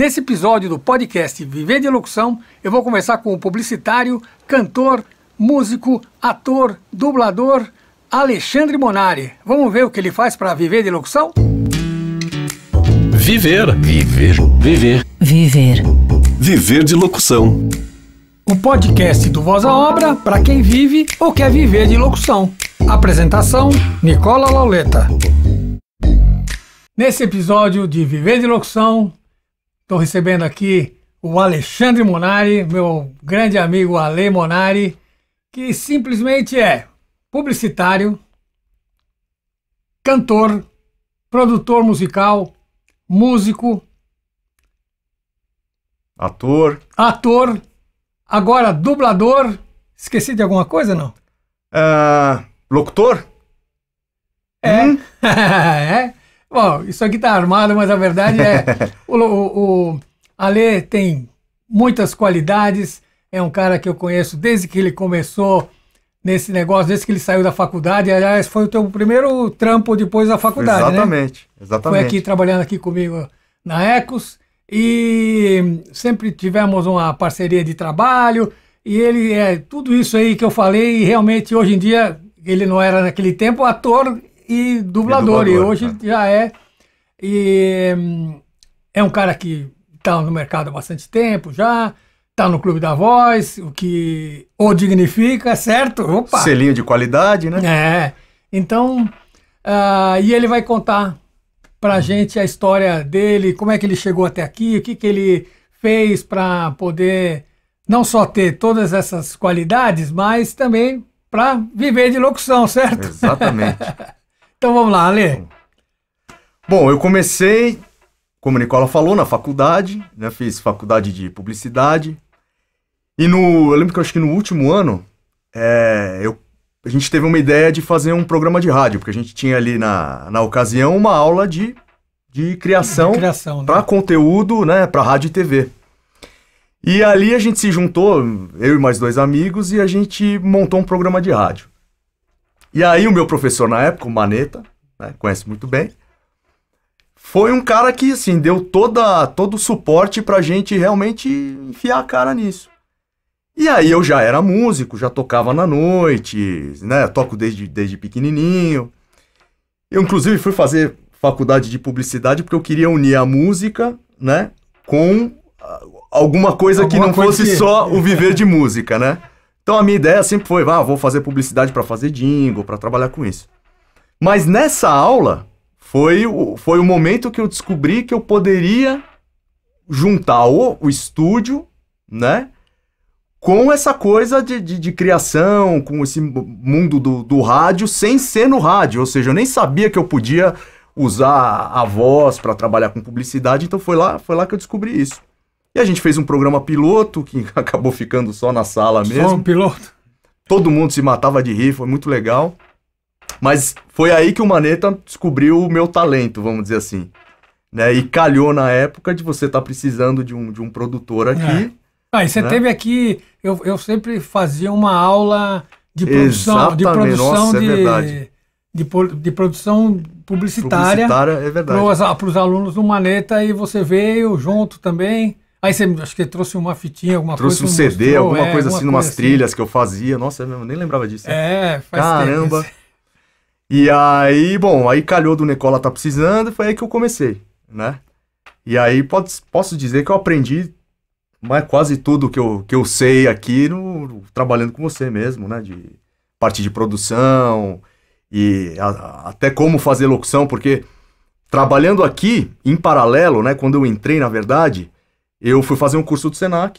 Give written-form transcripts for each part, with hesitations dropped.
Nesse episódio do podcast Viver de Locução, eu vou conversar com o publicitário, cantor, músico, ator, dublador, Alexandre Monari. Vamos ver o que ele faz para viver de locução? Viver. Viver. Viver. Viver. Viver de locução. O podcast do Voz à Obra para quem vive ou quer viver de locução. Apresentação, Nicola Lauletta. Nesse episódio de Viver de Locução, estou recebendo aqui o Alexandre Monari, meu grande amigo Ale Monari, que simplesmente é publicitário, cantor, produtor musical, músico, ator, agora dublador. Esqueci de alguma coisa, não? Locutor? É. É. Bom, isso aqui tá armado, mas a verdade é... o Ale tem muitas qualidades. É um cara que eu conheço desde que ele começou nesse negócio, desde que ele saiu da faculdade. Aliás, foi o teu primeiro trampo depois da faculdade, exatamente, né? Exatamente. Foi aqui, trabalhando aqui comigo na Ecos. E sempre tivemos uma parceria de trabalho, e ele é tudo isso aí que eu falei, e realmente hoje em dia, ele não era naquele tempo ator e dublador, e hoje tá. Já é. E é um cara que está no mercado há bastante tempo já, está no Clube da Voz, o que o dignifica, certo? Opa. Selinho de qualidade, né? É, então, e ele vai contar pra gente a história dele, como é que ele chegou até aqui, o que que ele fez para poder não só ter todas essas qualidades, mas também para viver de locução, certo? Exatamente. Então vamos lá, Ale. Bom, eu comecei, como a Nicola falou, na faculdade, né? Fiz faculdade de publicidade, e eu lembro que eu acho que no último ano, a gente teve uma ideia de fazer um programa de rádio, porque a gente tinha ali na ocasião uma aula de criação, né? Para conteúdo, né, para rádio e TV. E ali a gente se juntou, eu e mais dois amigos, e a gente montou um programa de rádio. E aí o meu professor na época, o Maneta, né, conhece muito bem, foi um cara que assim, deu todo o suporte para a gente realmente enfiar a cara nisso. E aí eu já era músico, já tocava na noite, né? Toco desde pequenininho. Eu, inclusive, fui fazer faculdade de publicidade porque eu queria unir a música, né, com alguma coisa que não fosse só o viver de música, né? Então a minha ideia sempre foi, vou fazer publicidade para fazer jingle, para trabalhar com isso. Mas nessa aula foi o momento que eu descobri que eu poderia juntar o estúdio, né, com essa coisa de criação, com esse mundo do rádio, sem ser no rádio. Ou seja, eu nem sabia que eu podia usar a voz para trabalhar com publicidade, então foi lá que eu descobri isso. E a gente fez um programa piloto, que acabou ficando só na sala mesmo. Só um piloto? Todo mundo se matava de rir, foi muito legal. Mas foi aí que o Maneta descobriu o meu talento, vamos dizer assim, né? E calhou na época de você estar precisando de um produtor aqui. Ah, e você teve aqui, eu sempre fazia uma aula de produção. Exatamente. de produção publicitária é verdade, para os alunos do Maneta, e você veio junto também. Aí você acho que trouxe uma fitinha, alguma coisa. Trouxe um CD, mostrou, alguma coisa assim, umas trilhas assim que eu fazia. Nossa, eu nem lembrava disso. É, faz caramba. Tempo. E aí, bom, aí calhou do Nicola tá precisando, foi aí que eu comecei, né? E aí posso dizer que eu aprendi mas quase tudo que eu sei aqui trabalhando com você mesmo, né? De parte de produção e até como fazer locução, porque trabalhando aqui, em paralelo, né? Quando eu entrei, na verdade, eu fui fazer um curso do Senac,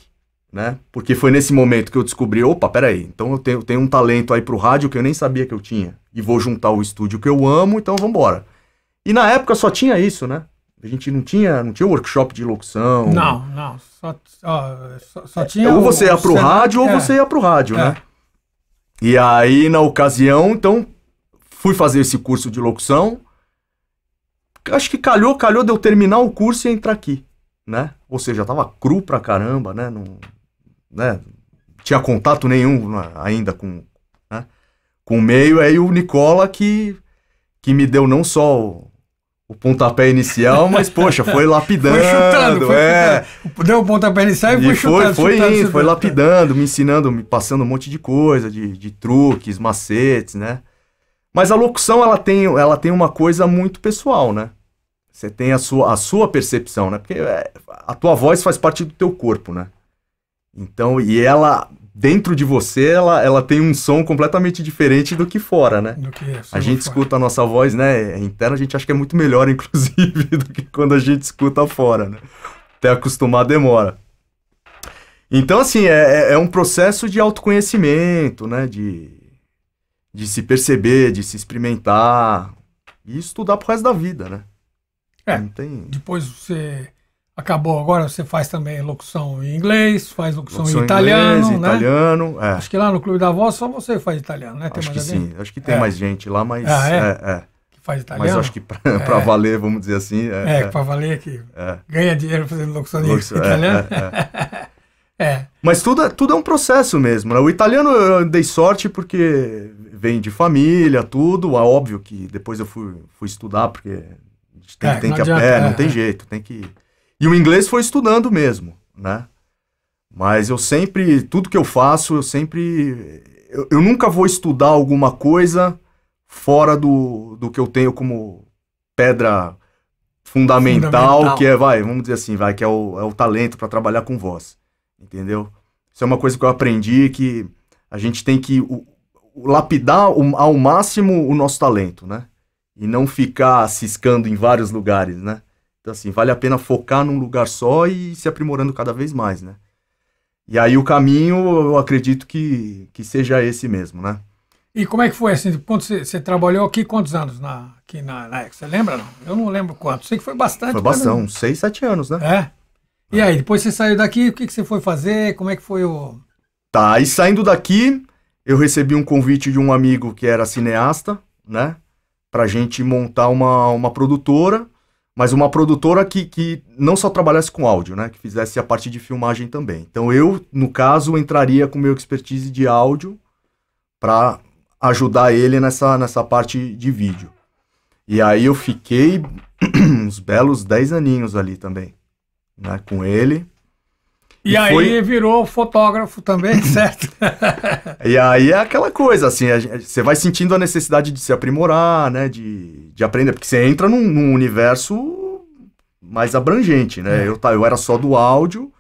né? Porque foi nesse momento que eu descobri, opa, peraí, então eu tenho um talento aí pro rádio que eu nem sabia que eu tinha. E vou juntar o estúdio que eu amo, então vambora. E na época só tinha isso, né? A gente não tinha workshop de locução. Não. Só tinha... Ou você ia pro rádio, ou você ia pro rádio, né? E aí, na ocasião, então, fui fazer esse curso de locução. Acho que calhou de eu terminar o curso e entrar aqui, né? Ou seja, eu tava cru pra caramba, né? Não, né? Tinha contato nenhum ainda com o meio. Aí o Nicola que me deu não só... o pontapé inicial, mas, poxa, foi lapidando. Foi chutando, deu o pontapé inicial e foi chutando, lapidando, me ensinando, me passando um monte de coisa, de truques, macetes, né? Mas a locução, ela tem uma coisa muito pessoal, né? Você tem a sua percepção, né? Porque a tua voz faz parte do teu corpo, né? Então, e ela... Dentro de você, ela tem um som completamente diferente do que fora, né? Do que é, a gente escuta a nossa voz, né? Interna, a gente acha que é muito melhor, inclusive, do que quando a gente escuta fora, né? Até acostumar demora. Então, assim, é um processo de autoconhecimento, né? De se perceber, de se experimentar e estudar pro resto da vida, né? É, não tem... Depois você... Acabou agora, você faz também locução em inglês, faz locução em italiano, inglês, né? Italiano, é. Acho que lá no Clube da Voz só você faz italiano, né? Tem acho mais que alguém? Sim, acho que tem mais gente lá, mas... Ah, é? É. Que faz italiano? Mas acho que pra valer, vamos dizer assim... pra valer que ganha dinheiro fazendo locução em italiano. Mas tudo é um processo mesmo, né? O italiano eu dei sorte porque vem de família, tudo. É óbvio que depois eu fui estudar, porque a gente tem que ir a pé, não tem jeito, tem que... E o inglês foi estudando mesmo, né? Mas eu sempre, tudo que eu faço, eu sempre... Eu nunca vou estudar alguma coisa fora do que eu tenho como pedra fundamental, que é, o talento para trabalhar com voz, entendeu? Isso é uma coisa que eu aprendi, que a gente tem que lapidar ao máximo o nosso talento, né? E não ficar ciscando em vários lugares, né? Então, assim, vale a pena focar num lugar só e se aprimorando cada vez mais, né? E aí o caminho, eu acredito que seja esse mesmo, né? E como é que foi, assim, quando você trabalhou aqui, quantos anos aqui na Ecos? Você lembra, não? Eu não lembro quanto, sei que foi bastante. Foi bastante, uns 6, 7 anos, né? É. E aí, depois você saiu daqui, o que você foi fazer, como é que foi o... Tá, e saindo daqui, eu recebi um convite de um amigo que era cineasta, né? Pra gente montar uma produtora. Mas uma produtora que não só trabalhasse com áudio, né? Que fizesse a parte de filmagem também. Então eu, no caso, entraria com meu expertise de áudio para ajudar ele nessa parte de vídeo. E aí eu fiquei uns belos 10 aninhos ali também, né? Com ele. E aí foi... virou fotógrafo também, certo? E aí é aquela coisa, assim, você vai sentindo a necessidade de se aprimorar, né? De aprender, porque você entra num universo mais abrangente, né? É. Eu era só do áudio,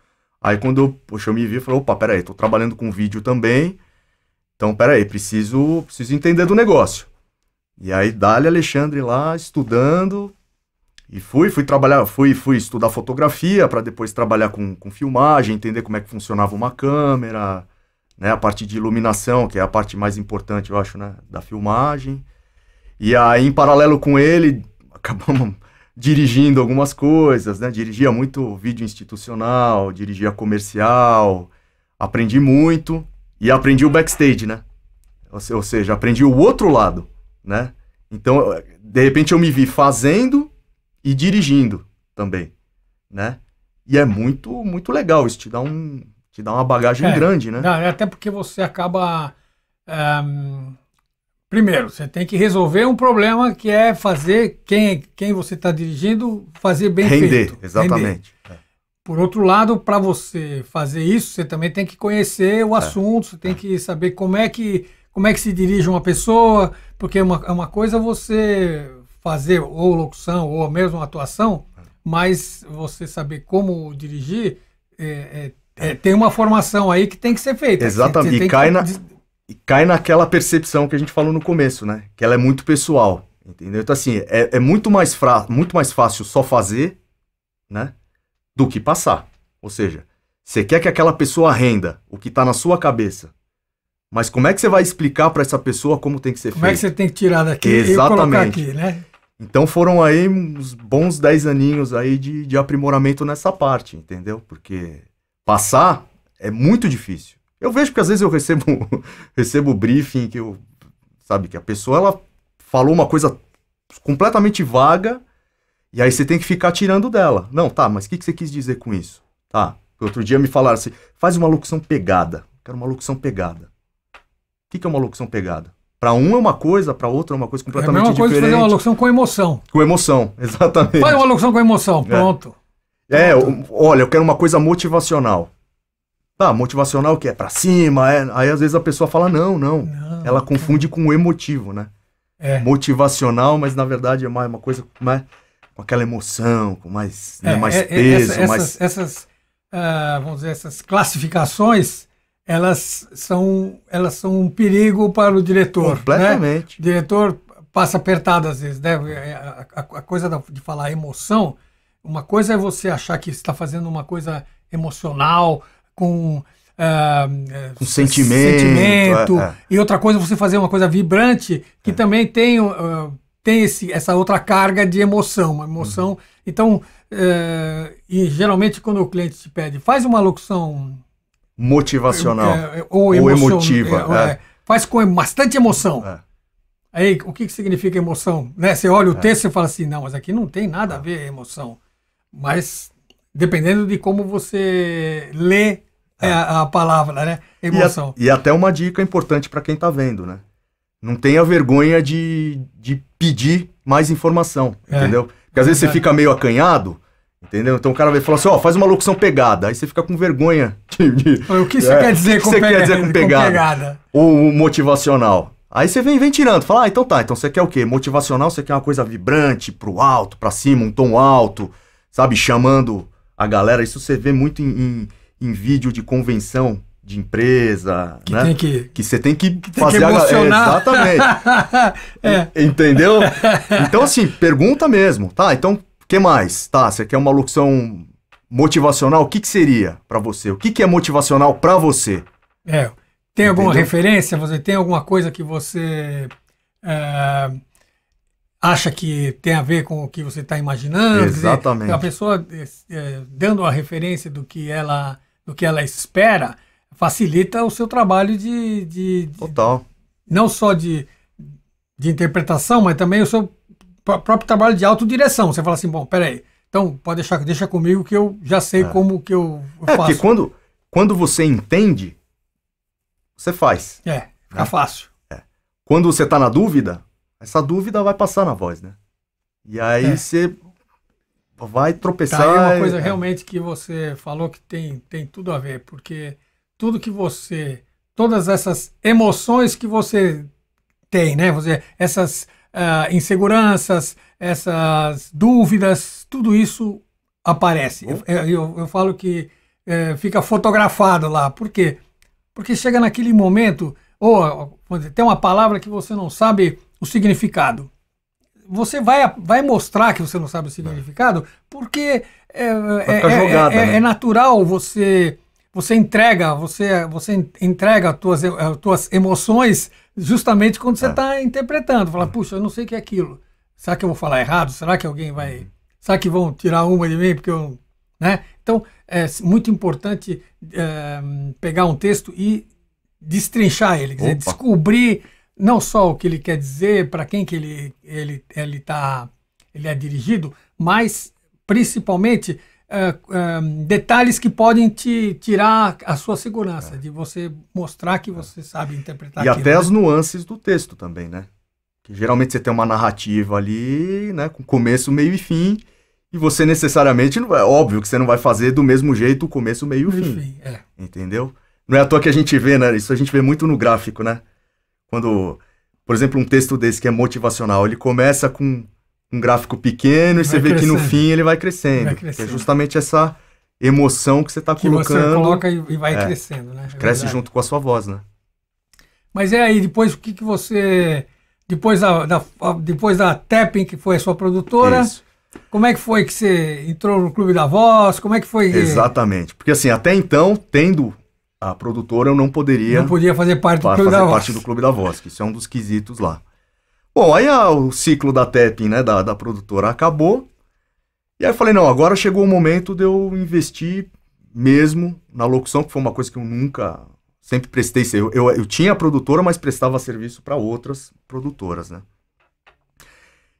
aí quando eu me vi, eu falei, opa, peraí, tô trabalhando com vídeo também, então peraí, preciso entender do negócio. E aí dali Alexandre lá, estudando... E fui estudar fotografia para depois trabalhar com filmagem, entender como é que funcionava uma câmera, né? A parte de iluminação, que é a parte mais importante, eu acho, né? Da filmagem. E aí, em paralelo com ele, acabamos dirigindo algumas coisas, né? Dirigia muito vídeo institucional, dirigia comercial, aprendi muito e aprendi o backstage, né? Ou seja, aprendi o outro lado, né? Então, de repente eu me vi fazendo... E dirigindo também, né? E é muito, muito legal, isso te dá uma bagagem grande, né? Não, até porque você acaba... primeiro, você tem que resolver um problema que é fazer quem você está dirigindo fazer bem feito. Exatamente. Render. É. Por outro lado, para você fazer isso, você também tem que conhecer o assunto, você tem que saber como é que se dirige uma pessoa, porque é uma coisa você... fazer ou locução ou mesmo atuação, mas você saber como dirigir tem uma formação aí que tem que ser feita. Exatamente, e cai naquela percepção que a gente falou no começo, né? Que ela é muito pessoal, entendeu? Então assim, é muito mais fácil só fazer, né? Do que passar. Ou seja, você quer que aquela pessoa renda o que está na sua cabeça. Mas como é que você vai explicar para essa pessoa como tem que ser feito? Como é que você tem que tirar daqui e colocar aqui, né? Então foram aí uns bons 10 aninhos aí de aprimoramento nessa parte, entendeu? Porque passar é muito difícil. Eu vejo que às vezes eu recebo briefing que eu... Sabe, que a pessoa ela falou uma coisa completamente vaga e aí você tem que ficar tirando dela. Não, tá, mas o que você quis dizer com isso? Tá, outro dia me falaram assim, faz uma locução pegada. Quero uma locução pegada. O que é uma locução pegada? Para um é uma coisa, para outro é uma coisa completamente diferente. É a mesma coisa de fazer uma locução com emoção. Com emoção, exatamente. Faz uma locução com emoção, pronto. É, olha, eu quero uma coisa motivacional. Tá, motivacional que é pra cima, é... aí às vezes a pessoa fala não. Ela confunde com o emotivo, né? É. Motivacional, mas na verdade é mais uma coisa mais, com aquela emoção, com mais, né, mais peso. Vamos dizer, essas classificações, elas são um perigo para o diretor. Completamente. Né? O diretor passa apertado às vezes, né? A coisa de falar emoção, uma coisa é você achar que está fazendo uma coisa emocional, com sentimento e outra coisa é você fazer uma coisa vibrante que também tem essa outra carga de emoção, Então, e geralmente quando o cliente te pede, faz uma locução motivacional ou emotiva, faz com bastante emoção. Aí, o que significa emoção? Né? Você olha o texto e fala assim, não, mas aqui não tem nada a ver emoção. Mas dependendo de como você lê a palavra, né? Emoção. E até uma dica importante para quem está vendo, né? Não tenha vergonha de pedir mais informação, entendeu? Porque às vezes você fica meio acanhado, entendeu? Então o cara vai falar assim, ó, faz uma locução pegada. Aí você fica com vergonha. O que você quer dizer com pegada? Ou motivacional. Aí você vem tirando, fala, ah, então tá, então você quer o quê? Motivacional, você quer uma coisa vibrante, pro alto, pra cima, um tom alto, sabe? Chamando a galera. Isso você vê muito em vídeo de convenção de empresa, que né? Que você tem que fazer tem que emocionar. Exatamente. Entendeu? Então, assim, pergunta mesmo. Tá, então, o que mais? Tá, você quer uma locução motivacional? O que seria pra você? O que é motivacional pra você? Tem alguma referência? Você tem alguma coisa que você acha que tem a ver com o que você está imaginando? Exatamente. Dizer, a pessoa dando a referência do que ela espera facilita o seu trabalho de total. Não só de interpretação, mas também o seu próprio trabalho de autodireção. Você fala assim, bom, peraí, então pode deixa comigo que eu já sei como que eu faço. Porque quando você entende, você faz. Fica fácil. Quando você tá na dúvida, essa dúvida vai passar na voz, né? E aí você vai tropeçar. Tá aí uma coisa realmente que você falou que tem tudo a ver, porque tudo que você... Todas essas emoções que você tem, né? Você, essas inseguranças, essas dúvidas, tudo isso aparece. Eu falo que fica fotografado lá. Por quê? Porque chega naquele momento, ou tem uma palavra que você não sabe o significado. Você vai mostrar que você não sabe o significado, porque jogada, né? É natural, você entrega as tuas emoções justamente quando você está interpretando. Fala, puxa, eu não sei o que é aquilo. Será que eu vou falar errado? Será que alguém vai... Será que vão tirar uma de mim porque eu... Né? Então, é muito importante pegar um texto e destrinchar ele, quer dizer, descobrir não só o que ele quer dizer, para quem que ele é dirigido, mas principalmente detalhes que podem te tirar a sua segurança, de você mostrar que você sabe interpretar. E aquilo, até as nuances do texto também, né? Que geralmente você tem uma narrativa ali, né, com começo, meio e fim. E você necessariamente, é óbvio que você não vai fazer do mesmo jeito o começo, meio e fim. Entendeu? Não é à toa que a gente vê, né? Isso a gente vê muito no gráfico, né? Quando, por exemplo, um texto desse que é motivacional, ele começa com um gráfico pequeno e você vê que no fim ele vai crescendo. Que é justamente essa emoção que você está colocando. Que você coloca e vai crescendo, né? Cresce junto com a sua voz, né? Mas é aí, depois o que você... Depois da Tepe, que foi a sua produtora... Isso. Como é que foi que você entrou no Clube da Voz? Como é que foi? Exatamente. Porque assim, até então, tendo a produtora, eu não poderia... Não podia fazer parte do Clube da Voz. Fazer parte do Clube da Voz, que isso é um dos quesitos lá. Bom, aí o ciclo da Tepe, né, da produtora acabou. E aí eu falei, não, agora chegou o momento de eu investir mesmo na locução, que foi uma coisa que eu nunca... Sempre prestei... Eu tinha a produtora, mas prestava serviço para outras produtoras, né?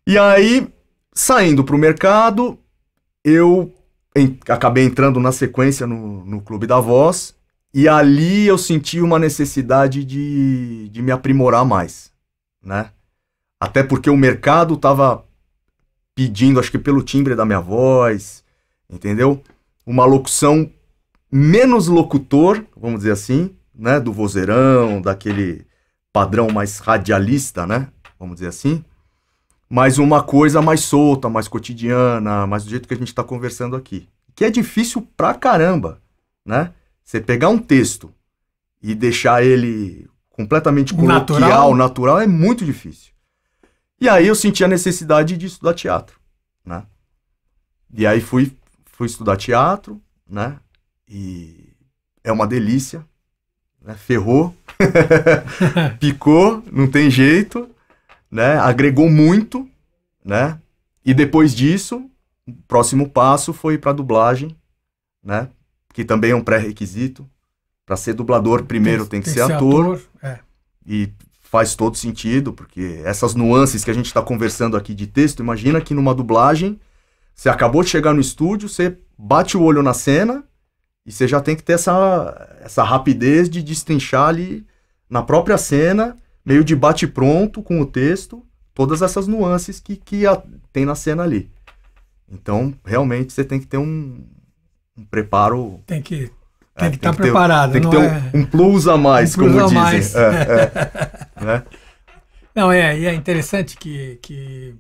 E aí... Saindo para o mercado, eu acabei entrando na sequência no Clube da Voz e ali eu senti uma necessidade de me aprimorar mais. né? Até porque o mercado tava pedindo, acho que pelo timbre da minha voz, entendeu? Uma locução menos locutor, vamos dizer assim, né? Do vozeirão, daquele padrão mais radialista, né? Vamos dizer assim. Mas uma coisa mais solta, mais cotidiana, mais do jeito que a gente tá conversando aqui. Que é difícil pra caramba, né? Você pegar um texto e deixar ele completamente coloquial, natural, é muito difícil. E aí eu senti a necessidade de estudar teatro, né? E aí fui estudar teatro, né? E é uma delícia, né? Ferrou, picou, não tem jeito, né? Agregou muito, né? E depois disso, o próximo passo foi para dublagem, né? Que também é um pré-requisito. Para ser dublador, primeiro tem que ser ator. É. E faz todo sentido, porque essas nuances que a gente está conversando aqui de texto, imagina que numa dublagem, você acabou de chegar no estúdio, você bate o olho na cena e você já tem que ter essa rapidez de destrinchar ali na própria cena, meio de bate-pronto com o texto, todas essas nuances que tem na cena ali. Então, realmente, você tem que ter um preparo... Tem que estar preparado. Tem que ter um plus a mais, como dizem. Né? Não, e é interessante que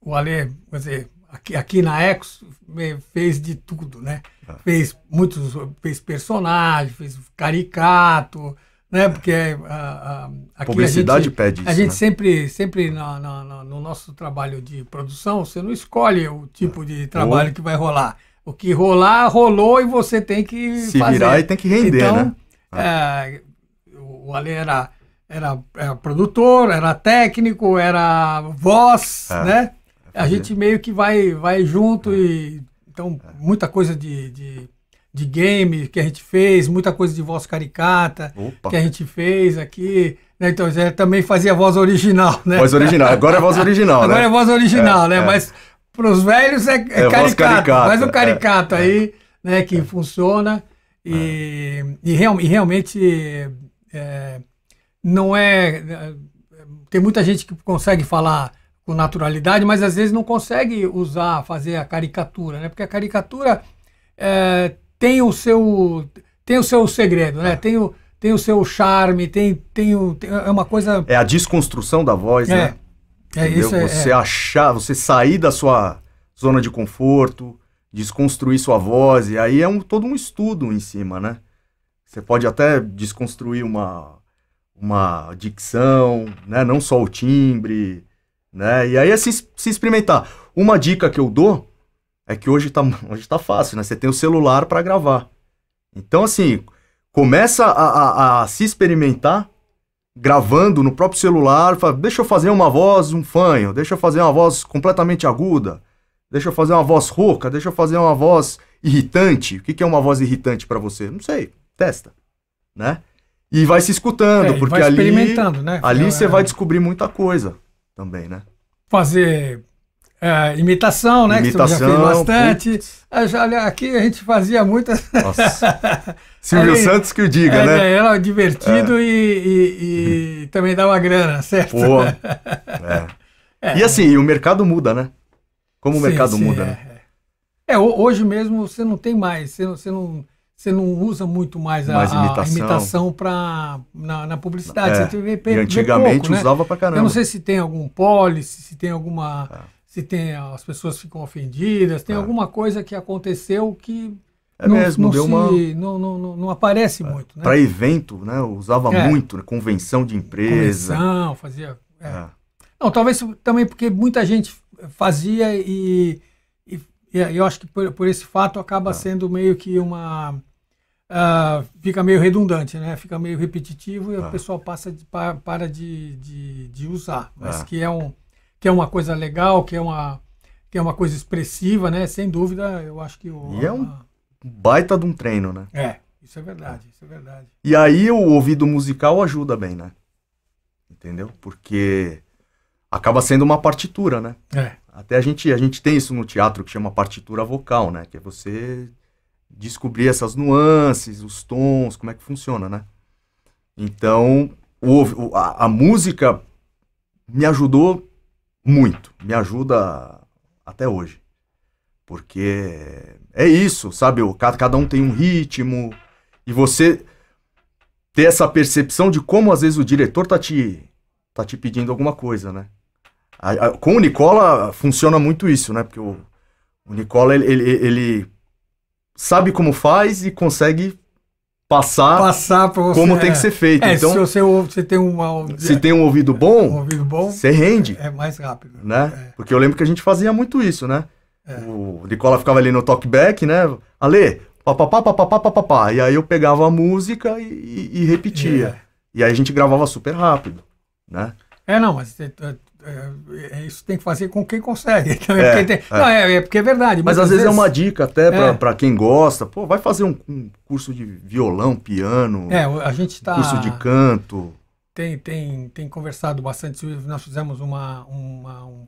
o Ale, quer dizer, aqui na Ecos, fez de tudo, né? É. Fez personagem, fez caricato, né? Porque a publicidade pede isso. A gente, né? sempre no nosso trabalho de produção, você não escolhe o tipo de trabalho que vai rolar. O que rolar, rolou e você tem que se virar e tem que render, então, né? O Ale era produtor, era técnico, era voz, né? A gente meio que vai junto e... Então, muita coisa de game que a gente fez, muita coisa de voz caricata que a gente fez aqui... Então, já também fazia voz original, né? Voz original. Agora é voz original, né? Agora é voz original, né? Mas... Para os velhos é caricato, mas o caricato aí, né, que funciona e realmente não é... Tem muita gente que consegue falar com naturalidade, mas às vezes não consegue fazer a caricatura, né? Porque a caricatura tem o seu segredo, né? Tem o seu charme, é uma coisa... É a desconstrução da voz, né? Isso você sair da sua zona de conforto, desconstruir sua voz, e aí é todo um estudo em cima, né? Você pode até desconstruir uma dicção, né? Não só o timbre, né? E aí é se experimentar. Uma dica que eu dou é que hoje tá fácil, né? Você tem o celular para gravar. Então, assim, começa a se experimentar gravando no próprio celular, fala, deixa eu fazer uma voz, um fanho, deixa eu fazer uma voz completamente aguda, deixa eu fazer uma voz rouca, deixa eu fazer uma voz irritante. O que é uma voz irritante para você? Não sei, testa, né? E vai se escutando, porque vai experimentando, né? Ali você vai descobrir muita coisa também, né? Fazer imitação, né? Imitação, que você já fez bastante. Aqui a gente fazia muitas... Nossa. Silvio Santos que o diga, né? Era divertido e também dava grana, certo? Pô. E assim, o mercado muda, né? Como o mercado muda, né? Hoje mesmo você não tem mais, você não usa muito mais a imitação na publicidade. Você vê antigamente pouco, né? Usava pra caramba. Eu não sei se tem algum policy, se tem alguma... as pessoas ficam ofendidas, tem alguma coisa que aconteceu que não aparece muito, né? Para evento, né? Eu usava muito, né? Convenção de empresa. Convenção, fazia... Não, talvez também porque muita gente fazia e eu acho que por esse fato acaba sendo meio que uma... fica meio redundante, né? Fica meio repetitivo e o pessoal para de usar. Mas que é uma coisa legal, que é uma coisa expressiva, né? Sem dúvida, eu acho que... E é um baita de um treino, né? Isso é verdade, isso é verdade. E aí o ouvido musical ajuda bem, né? Entendeu? Porque acaba sendo uma partitura, né? Até a gente tem isso no teatro que chama partitura vocal, né? Que é você descobrir essas nuances, os tons, como é que funciona, né? Então, a música me ajudou muito, me ajuda até hoje. Porque é isso, sabe? Cada um tem um ritmo e você ter essa percepção de como às vezes o diretor tá te pedindo alguma coisa, né? Com o Nicola funciona muito isso, né? Porque o Nicola, ele sabe como faz e consegue passar pra você, como tem que ser feito. Então, se você tem um ouvido bom, você rende. É mais rápido. Né? É. Porque eu lembro que a gente fazia muito isso, né? É. O Nicola ficava ali no talkback, né? Ale, papapá, papapá, papapá. E aí eu pegava a música e repetia. É. E aí a gente gravava super rápido, né? É, não, mas... isso tem que fazer com quem consegue. Então, porque é verdade. Mas às vezes é uma dica até para quem gosta. Pô, vai fazer um curso de violão, piano, a gente tá, curso de canto. Tem conversado bastante. Nós fizemos um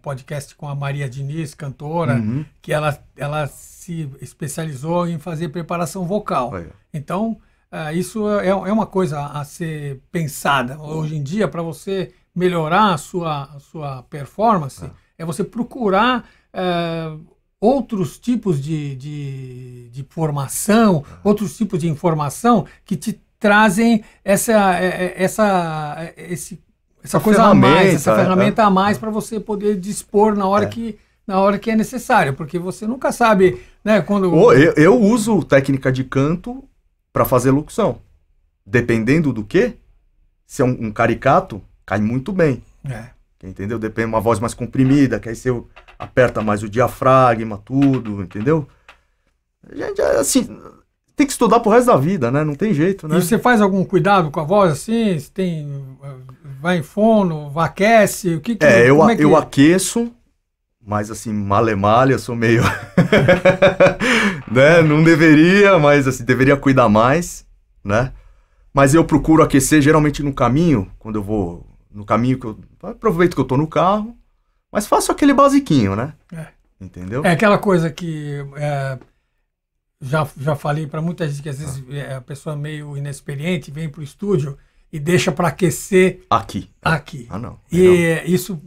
podcast com a Maria Diniz, cantora, que ela se especializou em fazer preparação vocal. Vai. Então, isso é uma coisa a ser pensada. Hoje em dia, para você... melhorar a sua performance, é você procurar outros tipos de formação, outros tipos de informação que te trazem essa coisa a mais, essa ferramenta a mais para você poder dispor na hora que é necessário, porque você nunca sabe, né? Quando... Eu uso técnica de canto para fazer locução. Dependendo do que, se é um caricato, cai muito bem, entendeu? Depende de uma voz mais comprimida, que aí você aperta mais o diafragma, tudo, entendeu? Gente, assim, tem que estudar pro resto da vida, né? Não tem jeito, né? E você faz algum cuidado com a voz, assim? Você vai em fono, aquece, o que que... Eu aqueço, mas assim, male, eu sou meio... né? Não deveria, mas assim, deveria cuidar mais, né? Mas eu procuro aquecer geralmente no caminho, quando eu vou... No caminho que eu... Aproveito que eu tô no carro, mas faço aquele basiquinho, né? Entendeu? É aquela coisa que... já falei para muita gente que às vezes a pessoa meio inexperiente vem pro estúdio e deixa para aquecer... Aqui. Ah, não. Isso...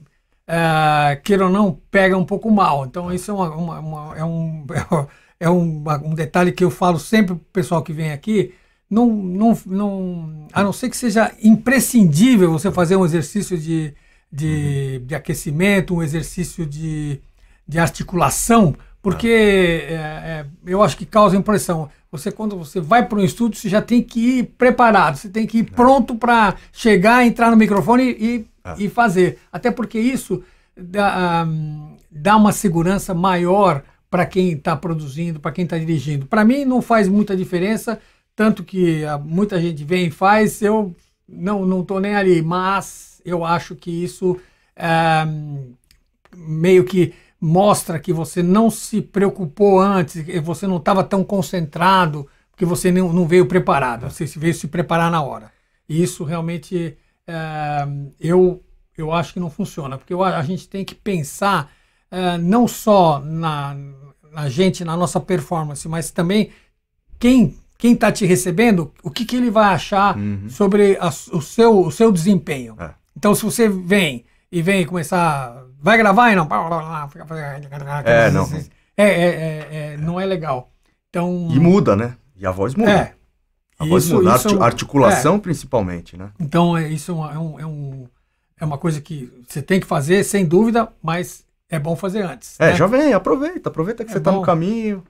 queira ou não, pega um pouco mal. Então isso é um detalhe que eu falo sempre pro pessoal que vem aqui. Não, a não ser que seja imprescindível você fazer um exercício de aquecimento, um exercício de articulação, porque eu acho que causa impressão. Quando você vai para um estúdio, você já tem que ir preparado, você tem que ir pronto para chegar, entrar no microfone e fazer. Até porque isso dá uma segurança maior para quem está produzindo, para quem está dirigindo. Para mim não faz muita diferença. Tanto que muita gente vem e faz, eu não estou nem ali, mas eu acho que isso meio que mostra que você não se preocupou antes, você não estava tão concentrado, porque você não veio preparado, você veio se preparar na hora. E isso realmente eu acho que não funciona, porque a gente tem que pensar não só na nossa performance, mas também quem está te recebendo, o que ele vai achar sobre o seu desempenho. Então, se você vem começar... Vai gravar e não... Não é legal. Então, e muda, né? E a voz muda. A voz muda, a articulação principalmente, né? Então, isso é uma coisa que você tem que fazer, sem dúvida, mas é bom fazer antes. Já vem, aproveita que você está no caminho...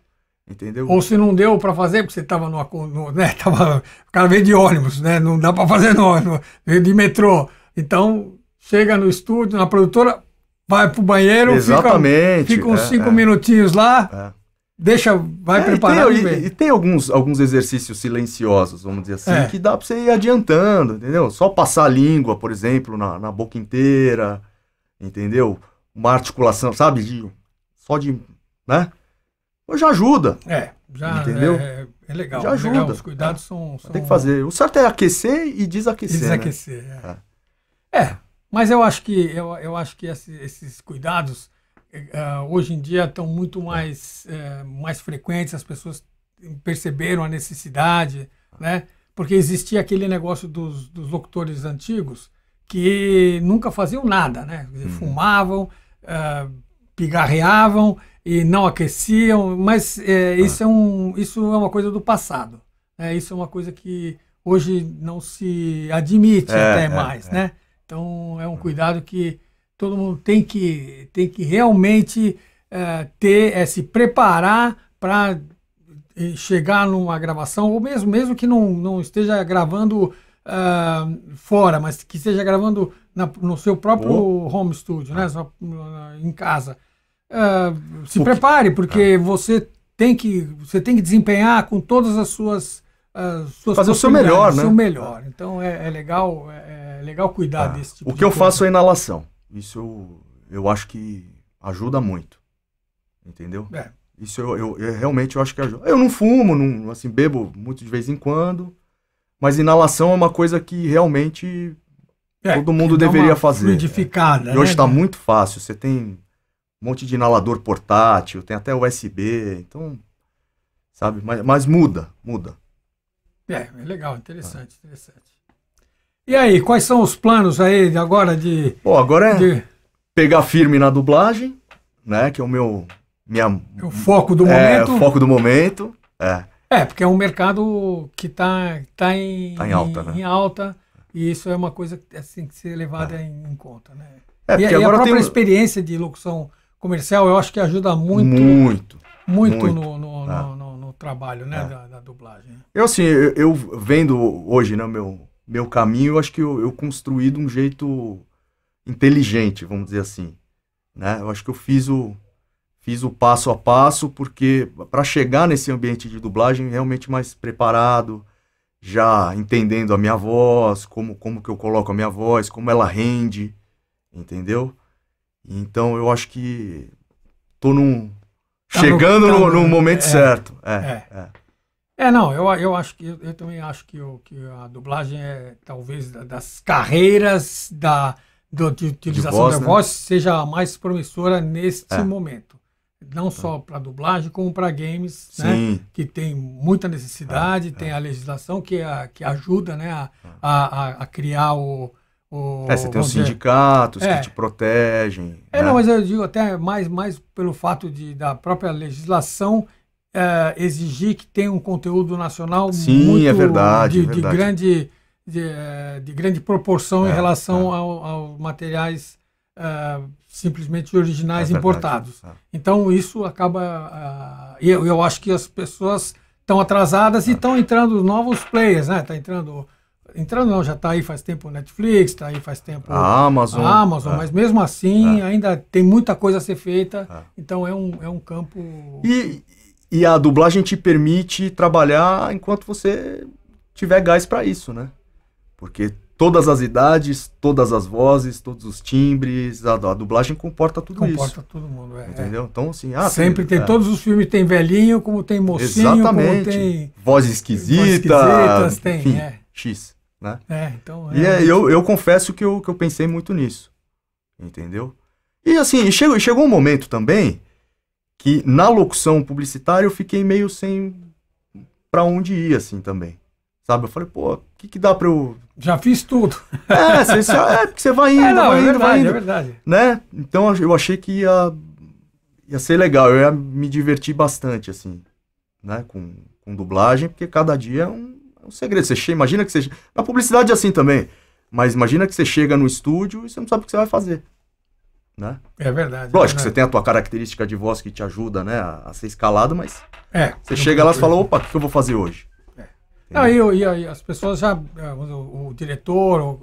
Entendeu? Ou se não deu para fazer, porque você estava o cara veio de ônibus, né? Não dá para fazer veio de metrô. Então, chega no estúdio, na produtora, vai pro banheiro, fica uns 5 minutinhos lá, deixa, vai preparando. E tem alguns exercícios silenciosos, vamos dizer assim, que dá para você ir adiantando, entendeu? Só passar a língua, por exemplo, na boca inteira, entendeu? Uma articulação, sabe? Né? Hoje ajuda. Entendeu? É legal. Já ajuda. Legal, os cuidados são... Tem que fazer. O certo é aquecer e desaquecer. Né? Mas eu acho que esses cuidados hoje em dia estão muito mais frequentes. As pessoas perceberam a necessidade, né? porque existia aquele negócio dos locutores antigos que nunca faziam nada, né? Fumavam, pigarreavam e não aqueciam, mas isso é uma coisa do passado. É, isso é uma coisa que hoje não se admite até mais, né? Então é um cuidado que todo mundo tem que realmente se preparar para chegar numa gravação, ou mesmo que não esteja gravando fora, mas que esteja gravando no seu próprio home studio, né? Só, em casa. Se prepare, porque você tem que desempenhar com todas as suas fazer o seu melhor, né? O seu melhor. Então é legal cuidar desse tipo de coisa. O que eu faço é inalação. Isso eu acho que ajuda muito. Entendeu? É. Isso eu realmente eu acho que ajuda. Eu não fumo, não, assim, bebo muito de vez em quando, mas inalação é uma coisa que realmente todo mundo deveria fazer. Fluidificada, né? Hoje está muito fácil. Você tem um monte de inalador portátil, tem até USB, então, sabe? Mas muda. É legal, interessante. E aí, quais são os planos aí agora de... Bom, agora pegar firme na dublagem, né? Que é o o foco do momento. É, o foco do momento, porque é um mercado que tá em alta, e isso é uma coisa que tem que ser levada em conta, né? Porque agora a própria experiência de locução comercial, eu acho que ajuda muito no trabalho, né, da dublagem. Eu, assim, eu vendo hoje, né, meu caminho, eu acho que eu construí de um jeito inteligente, vamos dizer assim, né? Eu acho que eu fiz o passo a passo, porque para chegar nesse ambiente de dublagem realmente mais preparado, já entendendo a minha voz, como que eu coloco a minha voz, como ela rende, entendeu? Então eu acho que tô chegando no momento certo. Não, eu acho que eu também acho que a dublagem é talvez das carreiras de utilização da voz, né? Seja a mais promissora neste momento. Não só para dublagem, como para games, né? Que tem muita necessidade, tem a legislação que ajuda, né? a criar você tem os sindicatos que te protegem. Não, mas eu digo até mais pelo fato da própria legislação exigir que tenha um conteúdo nacional muito, é verdade. De grande proporção em relação aos materiais simplesmente originais importados. Então isso acaba... eu acho que as pessoas estão atrasadas e estão entrando novos players, né? Está entrando... Entrando não, já está aí faz tempo o Netflix, está aí faz tempo a Amazon, mas mesmo assim ainda tem muita coisa a ser feita, então é um campo... E a dublagem te permite trabalhar enquanto você tiver gás para isso, né? Porque todas as idades, todas as vozes, todos os timbres, a dublagem comporta isso. Comporta todo mundo, entendeu? Então, assim... Sempre tem todos os filmes, tem velhinho, como tem mocinho, exatamente. Como tem... Voz esquisita, tem, enfim, X. Né? Então, eu confesso que eu pensei muito nisso, entendeu? E assim, chegou um momento também que na locução publicitária eu fiquei meio sem pra onde ir, assim, também, sabe? Eu falei, pô, o que dá pra eu... Já fiz tudo. Porque você vai indo, é verdade. Né? Então eu achei que ia ser legal, eu ia me divertir bastante, assim, né, com dublagem, porque cada dia é um segredo. Imagina que você... Na publicidade é assim também. Mas imagina que você chega no estúdio e você não sabe o que você vai fazer. Né? É verdade. Lógico que você tem a tua característica de voz que te ajuda, né, a ser escalado, mas você chega lá e fala, opa, o que eu vou fazer hoje? E as pessoas já... O diretor,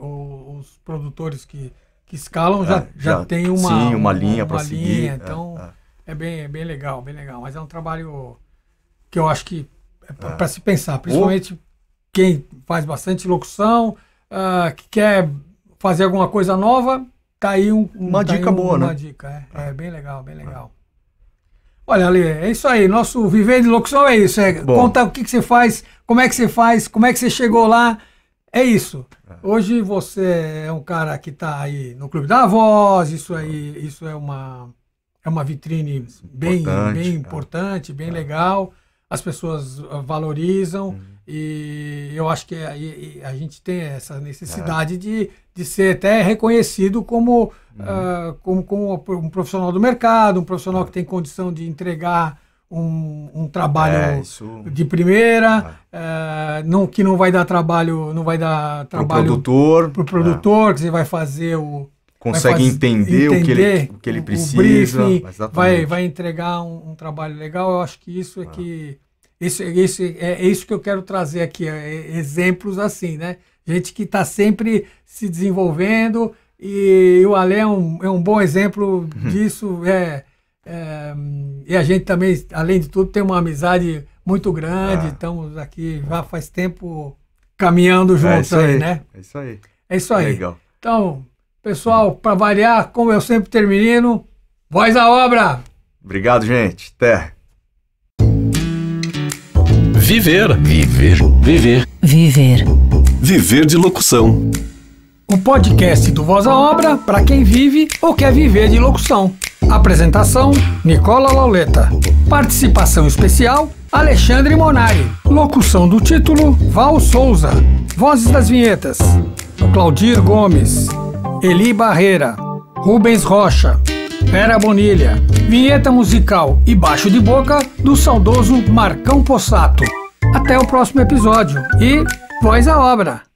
os produtores que escalam já tem uma... Sim, uma linha para seguir. Então é bem legal. Mas é um trabalho que eu acho que é para se pensar. Principalmente... Quem faz bastante locução, que quer fazer alguma coisa nova, tá aí uma dica boa, né? Uma dica, bem legal. Olha, Ale, é isso aí, nosso Viver de Locução é isso, conta o que você faz, como é que você faz, como é que você chegou lá, é isso. Hoje você é um cara que tá aí no Clube da Voz, isso é uma vitrine bem importante, bem legal, as pessoas valorizam... E eu acho que a gente tem essa necessidade de ser até reconhecido como, como um profissional do mercado, um profissional que tem condição de entregar um trabalho de primeira, que não vai dar trabalho pro produtor, que você vai fazer o... Consegue entender o que ele precisa. O briefing, vai entregar um trabalho legal. Eu acho que isso é que... Isso que eu quero trazer aqui, exemplos assim, né? Gente que está sempre se desenvolvendo, e o Ale é um bom exemplo disso. E a gente também, além de tudo, tem uma amizade muito grande. Estamos aqui já faz tempo caminhando juntos aí, né? É isso aí. É isso aí. Legal. Então, pessoal, para variar, como eu sempre termino, voz à obra! Obrigado, gente. Até! Viver de locução. O podcast do Voz à Obra para quem vive ou quer viver de locução. Apresentação: Nicola Lauletta. Participação especial: Alexandre Monari. Locução do título: Val Souza. Vozes das vinhetas: Claudir Gomes, Eli Barreira, Rubens Rocha, Pera Bonilha. Vinheta musical e baixo de boca do saudoso Marcão Possato. Até o próximo episódio e voz à obra!